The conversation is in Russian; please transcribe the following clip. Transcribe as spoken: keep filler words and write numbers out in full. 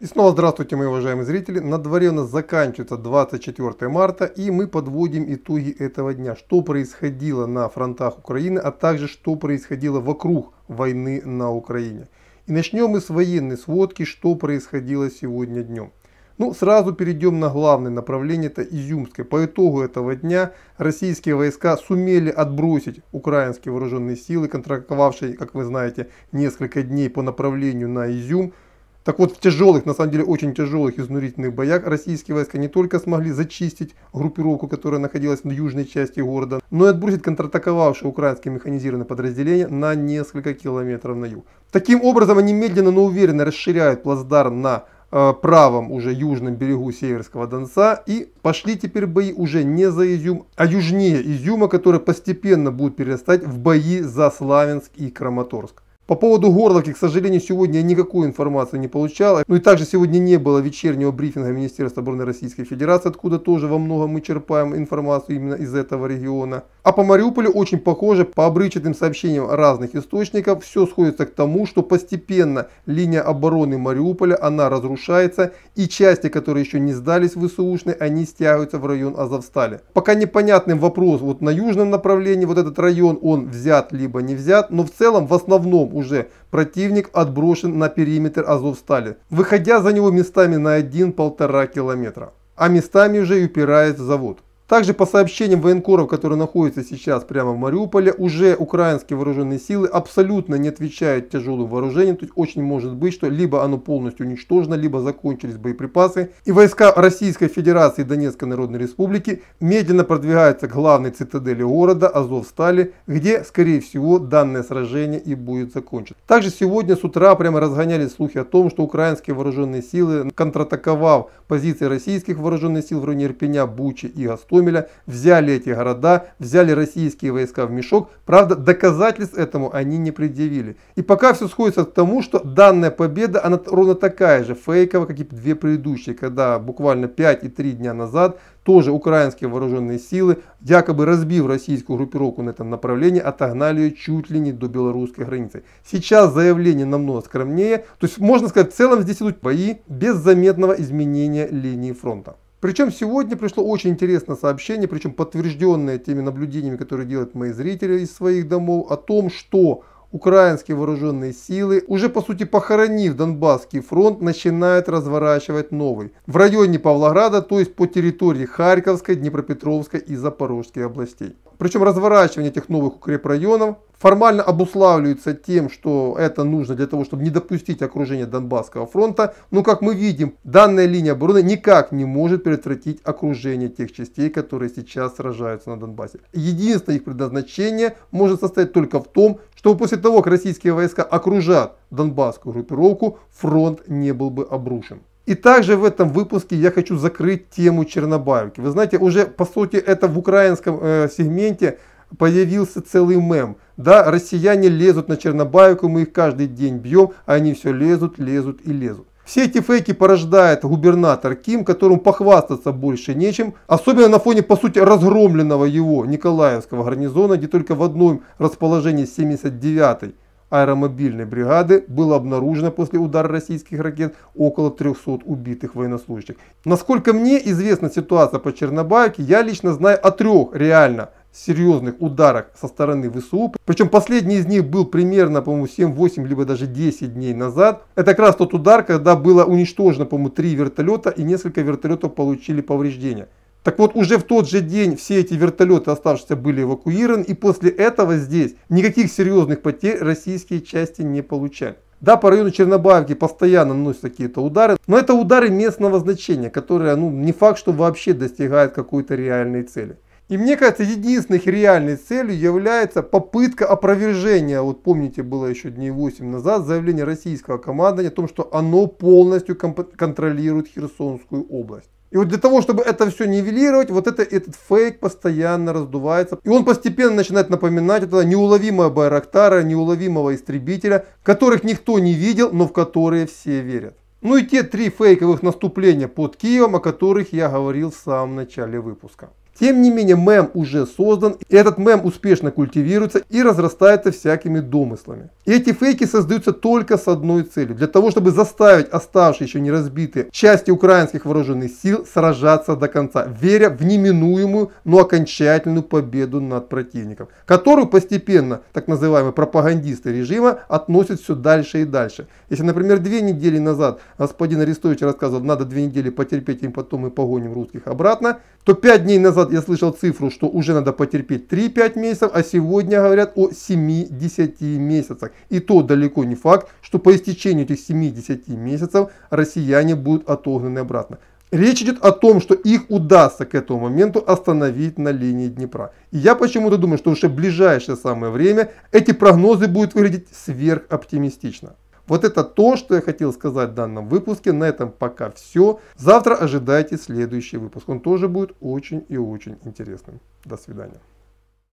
И снова здравствуйте, мои уважаемые зрители. На дворе у нас заканчивается двадцать четвёртое марта, и мы подводим итоги этого дня. Что происходило на фронтах Украины, а также что происходило вокруг войны на Украине. И начнем мы с военной сводки, что происходило сегодня днем. Ну, сразу перейдем на главное направление, это Изюмское. По итогу этого дня российские войска сумели отбросить украинские вооруженные силы, контратаковавшие, как вы знаете, несколько дней по направлению на Изюм. Так вот, в тяжелых, на самом деле очень тяжелых изнурительных боях российские войска не только смогли зачистить группировку, которая находилась на южной части города, но и отбросить контратаковавшие украинские механизированные подразделения на несколько километров на юг. Таким образом, они медленно, но уверенно расширяют плацдарм на э, правом уже южном берегу Северского Донца, и пошли теперь бои уже не за Изюм, а южнее Изюма, которые постепенно будут перерастать в бои за Славянск и Краматорск. По поводу Горловки, к сожалению, сегодня я никакой информации не получал. Ну и также сегодня не было вечернего брифинга Министерства обороны Российской Федерации, откуда тоже во многом мы черпаем информацию именно из этого региона. А по Мариуполю очень похоже, по обрывчатым сообщениям разных источников, все сходится к тому, что постепенно линия обороны Мариуполя, она разрушается, и части, которые еще не сдались ВСУшные, они стягиваются в район Азовстали. Пока непонятным вопрос, вот на южном направлении, вот этот район, он взят либо не взят, но в целом, в основном, уже противник отброшен на периметр Азовстали, выходя за него местами на один-полтора километра, а местами уже и упираясь в завод. Также по сообщениям военкоров, которые находятся сейчас прямо в Мариуполе, уже украинские вооруженные силы абсолютно не отвечают тяжелым вооружениям. То есть очень может быть, что либо оно полностью уничтожено, либо закончились боеприпасы. И войска Российской Федерации и Донецкой Народной Республики медленно продвигаются к главной цитадели города Азовстали, где, скорее всего, данное сражение и будет закончено. Также сегодня с утра прямо разгонялись слухи о том, что украинские вооруженные силы, контратаковав позиции российских вооруженных сил в районе Ирпеня, Бучи и Гостомеля, взяли эти города, взяли российские войска в мешок. Правда, доказательств этому они не предъявили. И пока все сходится к тому, что данная победа, она ровно такая же фейковая, как и две предыдущие, когда буквально пять и три дня назад тоже украинские вооруженные силы, якобы разбив российскую группировку на этом направлении, отогнали ее чуть ли не до белорусской границы. Сейчас заявление намного скромнее. То есть, можно сказать, в целом здесь идут бои без заметного изменения линии фронта. Причем сегодня пришло очень интересное сообщение, причем подтвержденное теми наблюдениями, которые делают мои зрители из своих домов, о том, что украинские вооруженные силы, уже по сути похоронив Донбасский фронт, начинают разворачивать новый в районе Павлограда, то есть по территории Харьковской, Днепропетровской и Запорожской областей. Причем разворачивание этих новых укрепрайонов формально обуславливается тем, что это нужно для того, чтобы не допустить окружения Донбасского фронта. Но, как мы видим, данная линия обороны никак не может предотвратить окружение тех частей, которые сейчас сражаются на Донбассе. Единственное их предназначение может состоять только в том, чтобы после того, как российские войска окружат Донбасскую группировку, фронт не был бы обрушен. И также в этом выпуске я хочу закрыть тему Чернобаевки. Вы знаете, уже по сути это в украинском э, сегменте появился целый мем. Да, россияне лезут на Чернобаевку, мы их каждый день бьем, а они все лезут, лезут и лезут. Все эти фейки порождает губернатор Ким, которому похвастаться больше нечем. Особенно на фоне, по сути, разгромленного его Николаевского гарнизона, где только в одном расположении семьдесят девятой аэромобильной бригады было обнаружено после удара российских ракет около трёхсот убитых военнослужащих. Насколько мне известна ситуация по Чернобаевке, я лично знаю о трех реально серьезных ударах со стороны ВСУ. Причем последний из них был примерно, по-моему, семь-восемь, либо даже десять дней назад. Это как раз тот удар, когда было уничтожено, по-моему, три вертолета и несколько вертолетов получили повреждения. Так вот, уже в тот же день все эти вертолеты, оставшиеся, были эвакуированы, и после этого здесь никаких серьезных потерь российские части не получали. Да, по району Чернобаевки постоянно наносят какие-то удары, но это удары местного значения, которые, ну, не факт, что вообще достигают какой-то реальной цели. И мне кажется, единственной реальной целью является попытка опровержения, вот помните, было еще дней восемь назад, заявление российского командования о том, что оно полностью контролирует Херсонскую область. И вот для того, чтобы это все нивелировать, вот это, этот фейк постоянно раздувается. И он постепенно начинает напоминать этого неуловимого Байрактара, неуловимого истребителя, которых никто не видел, но в которые все верят. Ну и те три фейковых наступления под Киевом, о которых я говорил в самом начале выпуска. Тем не менее, мем уже создан, и этот мем успешно культивируется и разрастается всякими домыслами. И эти фейки создаются только с одной целью, для того, чтобы заставить оставшиеся еще не разбитые части украинских вооруженных сил сражаться до конца, веря в неминуемую, но окончательную победу над противником, которую постепенно так называемые пропагандисты режима относят все дальше и дальше. Если, например, две недели назад господин Арестович рассказывал, надо две недели потерпеть, и потом мы погоним русских обратно, то пять дней назад я слышал цифру, что уже надо потерпеть три-пять месяцев, а сегодня говорят о семи-десяти месяцах. И то далеко не факт, что по истечению этих семи-десяти месяцев россияне будут отогнаны обратно. Речь идет о том, что их удастся к этому моменту остановить на линии Днепра. И я почему-то думаю, что уже в ближайшее самое время эти прогнозы будут выглядеть сверхоптимистично. Вот это то, что я хотел сказать в данном выпуске. На этом пока все. Завтра ожидайте следующий выпуск. Он тоже будет очень и очень интересным. До свидания.